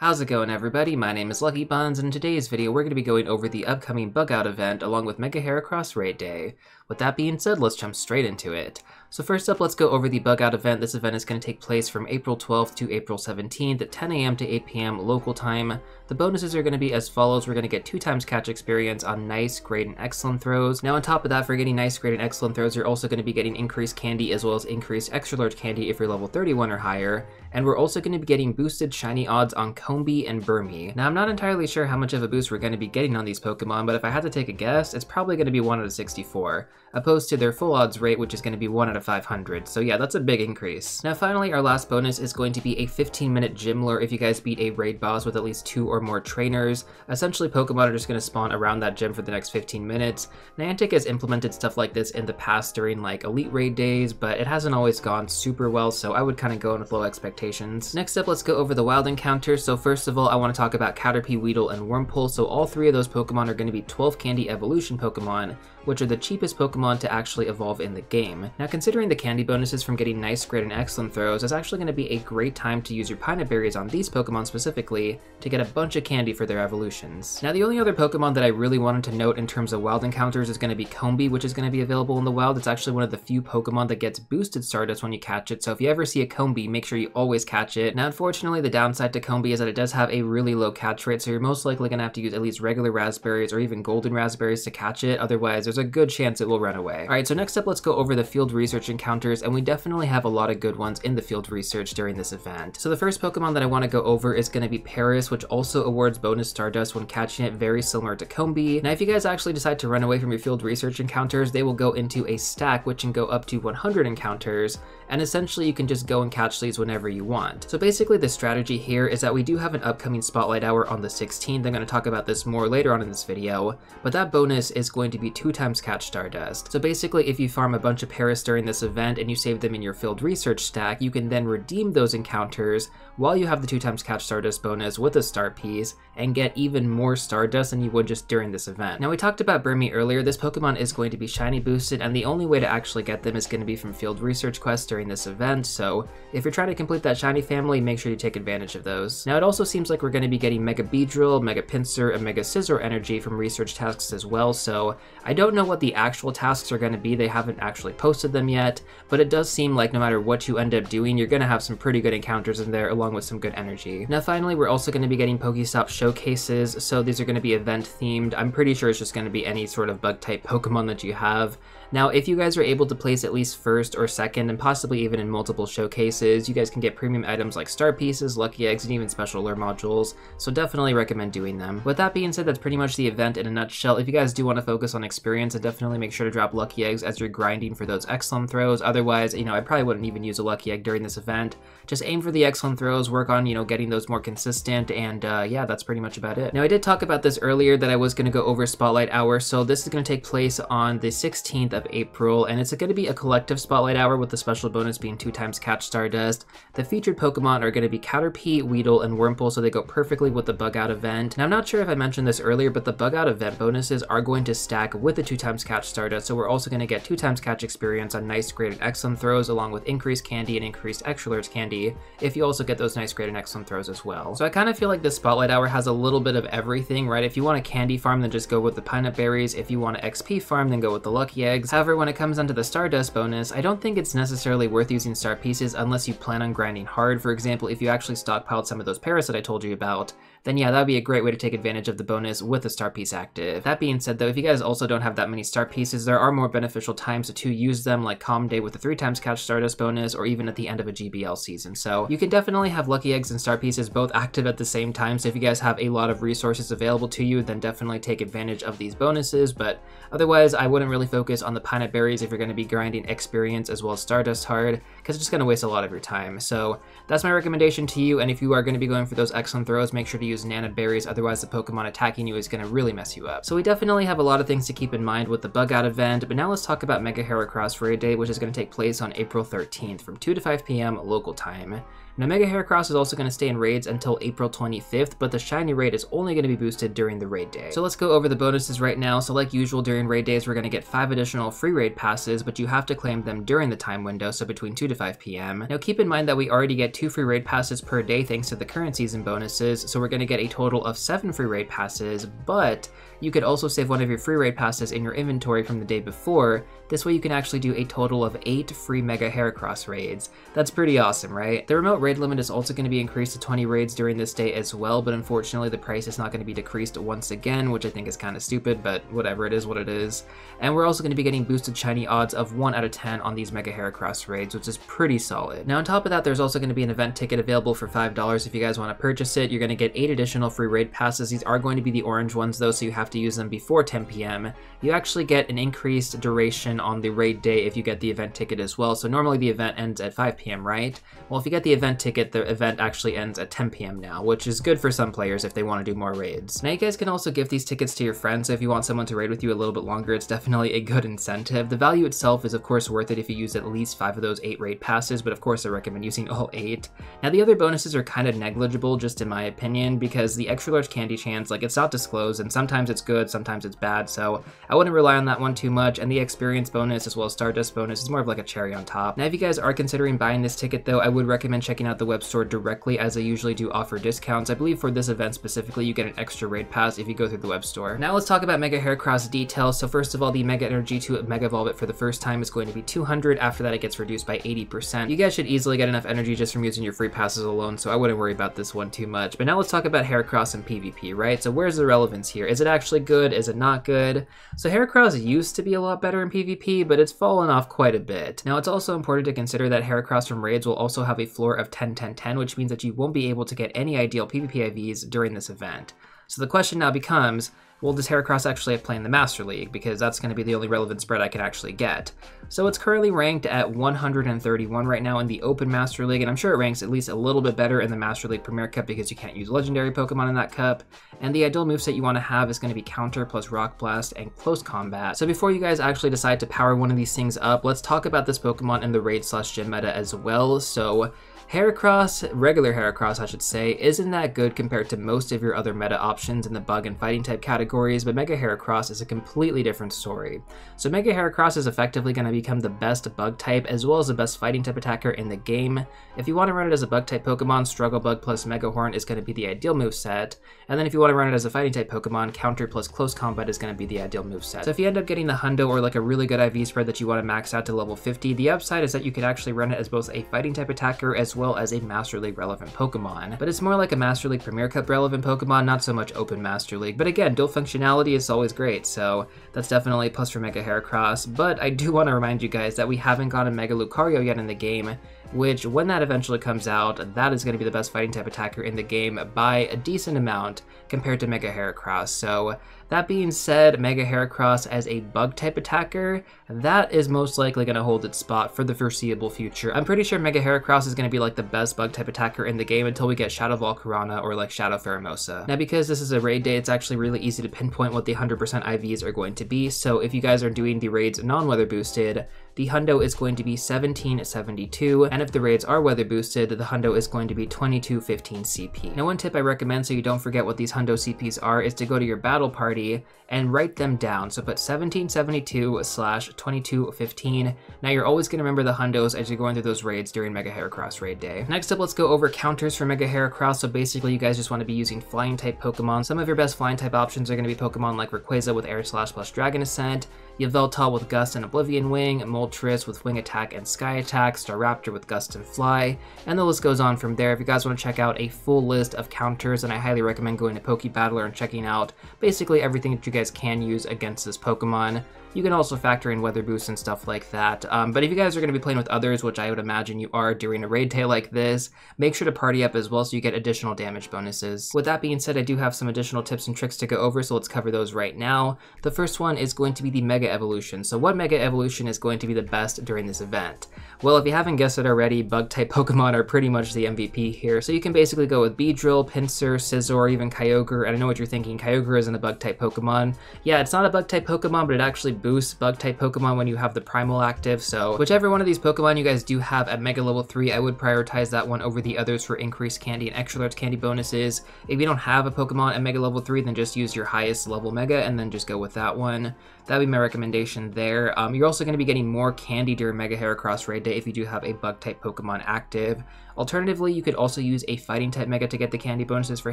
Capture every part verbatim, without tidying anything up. How's it going, everybody? My name is Lucky Bonds, and in today's video we're going to be going over the upcoming Bug Out event along with Mega Heracross Raid Day. With that being said, let's jump straight into it. So first up, let's go over the Bug Out event. This event is going to take place from April twelfth to April seventeenth at ten A M to eight P M local time. The bonuses are going to be as follows. We're going to get two times catch experience on nice, great, and excellent throws. Now on top of that, for getting nice, great, and excellent throws, you're also going to be getting increased candy as well as increased extra large candy if you're level thirty-one or higher. And we're also going to be getting boosted shiny odds on Combee and Burmy. Now I'm not entirely sure how much of a boost we're going to be getting on these Pokemon, but if I had to take a guess, it's probably going to be one out of sixty-four, opposed to their full odds rate, which is going to be one out of five hundred. So yeah, that's a big increase. Now finally, our last bonus is going to be a fifteen minute gym lure if you guys beat a raid boss with at least two or more trainers. Essentially, Pokemon are just going to spawn around that gym for the next fifteen minutes. Niantic has implemented stuff like this in the past during like elite raid days, but it hasn't always gone super well, so I would kind of go in with low expectations. Next up, let's go over the wild encounters. So first of all, I want to talk about Caterpie, Weedle, and Wurmple. So all three of those Pokemon are going to be twelve candy evolution Pokemon, which are the cheapest Pokemon to actually evolve in the game. Now considering the candy bonuses from getting nice, great, and excellent throws, it's actually going to be a great time to use your Pine Berries on these Pokemon specifically to get a bunch of candy for their evolutions. Now the only other Pokemon that I really wanted to note in terms of wild encounters is going to be Combee, which is going to be available in the wild. It's actually one of the few Pokemon that gets boosted Stardust when you catch it, so if you ever see a Combee, make sure you always catch it. Now unfortunately, the downside to Combee is that it does have a really low catch rate, so you're most likely going to have to use at least regular raspberries or even golden raspberries to catch it. Otherwise, there's a good chance it will run away. Alright, so next up, let's go over the field research encounters, and we definitely have a lot of good ones in the field research during this event. So the first Pokemon that I want to go over is going to be Paras, which also awards bonus Stardust when catching it, very similar to Combee. Now if you guys actually decide to run away from your field research encounters, they will go into a stack, which can go up to one hundred encounters, and essentially you can just go and catch these whenever you want. So basically the strategy here is that we do have an upcoming Spotlight Hour on the sixteenth. I'm going to talk about this more later on in this video, but that bonus is going to be two times catch Stardust. So basically, if you farm a bunch of Paras during this event and you save them in your field research stack, you can then redeem those encounters while you have the two times catch Stardust bonus with a start piece and get even more Stardust than you would just during this event. Now we talked about Burmy earlier. This Pokemon is going to be shiny boosted, and the only way to actually get them is going to be from field research quests during this event, so if you're trying to complete that shiny family, make sure you take advantage of those. Now it also seems like we're going to be getting Mega Beedrill, Mega Pinsir, and Mega Scizor energy from research tasks as well, so I don't know what the actual tasks are going to be. They haven't actually posted them yet, but it does seem like no matter what you end up doing, you're going to have some pretty good encounters in there along with some good energy. Now finally, we're also going to be getting Pokestop showcases, so these are going to be event themed. I'm pretty sure it's just going to be any sort of bug type Pokemon that you have. Now if you guys are able to place at least first or second, and possibly even in multiple showcases, you guys can get premium items like star pieces, lucky eggs, and even special lure modules, so definitely recommend doing them. With that being said, that's pretty much the event in a nutshell. If you guys do want to focus on experience, then definitely make sure to drop lucky eggs as you're grinding for those excellent throws. Otherwise, you know, I probably wouldn't even use a lucky egg during this event. Just aim for the excellent throws, work on, you know, getting those more consistent, and uh, yeah, that's pretty much about it. Now I did talk about this earlier that I was going to go over Spotlight Hour, so this is going to take place on the sixteenth of April, and it's going to be a collective Spotlight Hour with the special bonus being two times catch Stardust. The featured Pokemon are going to be Caterpie, Weedle, and Wurmple, so they go perfectly with the Bug Out event. Now I'm not sure if I mentioned this earlier, but the Bug Out event bonuses are going to stack with the two times catch Stardust, so we're also going to get two times catch experience on nice, great, and excellent throws along with increased candy and increased extra large candy if you also get those nice, great, and excellent throws as well. So I kind of feel like this Spotlight Hour has a little bit of everything, right? If you want a candy farm, then just go with the Pine Berries. If you want an X P farm, then go with the lucky eggs. However, when it comes down to the Stardust bonus, I don't think it's necessarily worth using star pieces unless you plan on grinding hard. For example, if you actually stockpiled some of those Paras that I told you about, then yeah, that'd be a great way to take advantage of the bonus with a star piece active. That being said though, if you guys also don't have that many star pieces, there are more beneficial times to use them, like Calm Day with the three times catch Stardust bonus, or even at the end of a G B L season. So you can definitely have lucky eggs and star pieces both active at the same time, so if you guys have a lot of resources available to you, then definitely take advantage of these bonuses, but otherwise I wouldn't really focus on the Pine Berries if you're going to be grinding experience as well as Stardust hard, because it's just going to waste a lot of your time. So that's my recommendation to you, and if you are going to be going for those excellent throws, make sure to use Nana berries, otherwise the Pokemon attacking you is going to really mess you up. So we definitely have a lot of things to keep in mind with the Bug Out event, but now let's talk about Mega Heracross Raid Day, which is going to take place on April thirteenth from two to five P M local time. Now, Mega Heracross is also going to stay in raids until April twenty-fifth, but the shiny raid is only going to be boosted during the raid day. So let's go over the bonuses right now. So like usual, during raid days, we're going to get five additional free raid passes, but you have to claim them during the time window, so between two to five p m Now, keep in mind that we already get two free raid passes per day thanks to the current season bonuses, so we're going to get a total of seven free raid passes, but you could also save one of your free raid passes in your inventory from the day before. This way you can actually do a total of eight free Mega Heracross raids. That's pretty awesome, right? The remote raid limit is also going to be increased to twenty raids during this day as well, but unfortunately the price is not going to be decreased once again, which I think is kind of stupid, but whatever, it is what it is. And we're also going to be getting boosted shiny odds of one out of ten on these Mega Heracross raids, which is pretty solid. Now on top of that, there's also going to be an event ticket available for five dollars if you guys want to purchase it. You're going to get eight additional free raid passes. These are going to be the orange ones though, so you have to use them before ten p m You actually get an increased duration on the raid day if you get the event ticket as well. So normally the event ends at five p m, right? Well, if you get the event ticket, the event actually ends at ten p m now, which is good for some players if they want to do more raids. Now you guys can also give these tickets to your friends, so if you want someone to raid with you a little bit longer, it's definitely a good incentive. The value itself is of course worth it if you use at least five of those eight raid passes, but of course I recommend using all eight. Now the other bonuses are kind of negligible, just in my opinion, because the extra large candy chance, like, it's not disclosed, and sometimes it's good, sometimes it's bad, so I wouldn't rely on that one too much. And the experience bonus as well as Stardust bonus is more of like a cherry on top. Now if you guys are considering buying this ticket though, I would recommend checking out the web store directly, as I usually do offer discounts. I believe for this event specifically you get an extra raid pass if you go through the web store. Now let's talk about Mega Heracross details. So first of all, the Mega Energy to Mega Evolve it for the first time is going to be two hundred. After that it gets reduced by eighty percent. You guys should easily get enough energy just from using your free passes alone, so I wouldn't worry about this one too much. But now let's talk about Heracross and PvP, right? So where's the relevance here? Is it actually good? Is it not good? So Heracross used to be a lot better in PvP, but it's fallen off quite a bit. Now it's also important to consider that Heracross from raids will also have a floor of ten ten ten, which means that you won't be able to get any ideal PvP I Vs during this event. So the question now becomes, well, does Heracross actually play in the Master League? Because that's going to be the only relevant spread I can actually get. So it's currently ranked at one hundred thirty-one right now in the Open Master League, and I'm sure it ranks at least a little bit better in the Master League Premier Cup because you can't use legendary Pokemon in that cup. And the ideal moveset you want to have is going to be Counter plus Rock Blast and Close Combat. So before you guys actually decide to power one of these things up, let's talk about this Pokemon in the raid slash gym meta as well. So Heracross, regular Heracross I should say, isn't that good compared to most of your other meta options in the bug and fighting type categories, but Mega Heracross is a completely different story. So Mega Heracross is effectively going to become the best bug type as well as the best fighting type attacker in the game. If you want to run it as a bug type Pokemon, Struggle Bug plus Mega Horn is going to be the ideal moveset, and then if you want to run it as a fighting type Pokemon, Counter plus Close Combat is going to be the ideal moveset. So if you end up getting the hundo or like a really good I V spread that you want to max out to level fifty, the upside is that you could actually run it as both a fighting type attacker as well well as a Master League relevant Pokemon, but it's more like a Master League Premier Cup relevant Pokemon, not so much Open Master League. But again, dual functionality is always great, so that's definitely a plus for Mega Heracross. But I do want to remind you guys that we haven't gotten Mega Lucario yet in the game, which when that eventually comes out, that is going to be the best fighting type attacker in the game by a decent amount compared to Mega Heracross. So that being said, Mega Heracross as a bug type attacker, that is most likely going to hold its spot for the foreseeable future. I'm pretty sure Mega Heracross is going to be like the best bug type attacker in the game until we get Shadow Volcarona or like Shadow Pheromosa. Now because this is a raid day, it's actually really easy to pinpoint what the one hundred percent I Vs are going to be. So if you guys are doing the raids non-weather boosted, the hundo is going to be seventeen seventy-two, and if the raids are weather boosted, the hundo is going to be twenty-two fifteen C P. Now one tip I recommend so you don't forget what these hundo C Ps are is to go to your battle party and write them down. So put seventeen seventy-two slash twenty-two fifteen. Now you're always going to remember the hundos as you're going through those raids during Mega Heracross raid day. Next up, let's go over counters for Mega Heracross. So basically you guys just want to be using flying type Pokemon. Some of your best flying type options are going to be Pokemon like Rayquaza with Air Slash plus Dragon Ascent, Yveltal with Gust and Oblivion Wing, Moltres with Wing Attack and Sky Attack, Staraptor with Gust and Fly, and the list goes on from there. If you guys want to check out a full list of counters, and I highly recommend going to PokeBattler and checking out basically everything that you guys can use against this Pokemon. You can also factor in weather boosts and stuff like that, um, but if you guys are going to be playing with others, which I would imagine you are during a raid day like this, make sure to party up as well so you get additional damage bonuses. With that being said, I do have some additional tips and tricks to go over, so let's cover those right now. The first one is going to be the Mega Evolution. So what Mega Evolution is going to be the best during this event? Well, if you haven't guessed it already, Bug-type Pokemon are pretty much the M V P here, so you can basically go with Beedrill, Pinsir, Scizor, even Kyogre. I don't know what you're thinking, Kyogre isn't a Bug-type Pokemon. Yeah, it's not a Bug-type Pogmon, but it actually boosts Bug-type Pokemon when you have the Primal active, so whichever one of these Pokemon you guys do have at Mega Level three, I would prioritize that one over the others for increased candy and extra large candy bonuses. If you don't have a Pokemon at Mega Level three, then just use your highest level Mega and then just go with that one. That would be my recommendation there. Um, you're also going to be getting more candy during Mega Heracross Raid Day if you do have a Bug-type Pokemon active. Alternatively, you could also use a Fighting-type Mega to get the candy bonuses for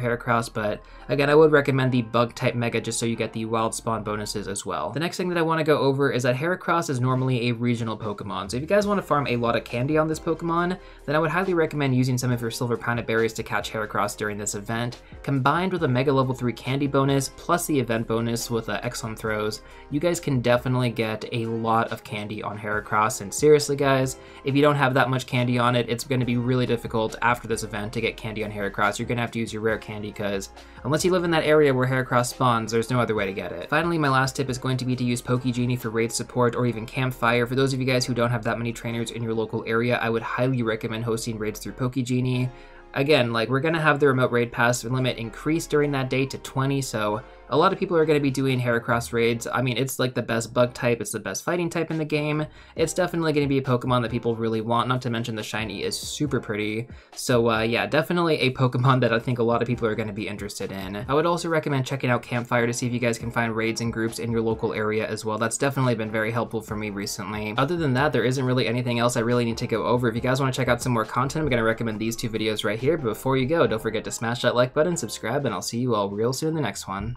Heracross, but again, I would recommend the Bug-type Mega just so you get the Wild Spawn bonuses as well. The next thing that I want to go over is that Heracross is normally a regional Pokemon, so if you guys want to farm a lot of candy on this Pokemon, then I would highly recommend using some of your Silver Pine Berries to catch Heracross during this event. Combined with a Mega Level three candy bonus, plus the event bonus with uh, Excellent Throws, you guys can definitely get a lot of candy on Heracross, and seriously guys, if you don't have that much candy on it, it's going to be really difficult after this event to get candy on Heracross. You're going to have to use your rare candy, because unless you live in that area where Heracross spawns, there's no other way to get it. Finally, my last tip is going to be to use Poke Genie for raid support or even Campfire. For those of you guys who don't have that many trainers in your local area, I would highly recommend hosting raids through Poke Genie. Again, like, we're going to have the remote raid pass limit increase during that day to twenty, so a lot of people are going to be doing Heracross raids. I mean, it's like the best bug type, it's the best fighting type in the game. It's definitely going to be a Pokemon that people really want, not to mention the shiny is super pretty. So uh, yeah, definitely a Pokemon that I think a lot of people are going to be interested in. I would also recommend checking out Campfire to see if you guys can find raids and groups in your local area as well. That's definitely been very helpful for me recently. Other than that, there isn't really anything else I really need to go over. If you guys want to check out some more content, I'm going to recommend these two videos right here. But before you go, don't forget to smash that like button, subscribe, and I'll see you all real soon in the next one.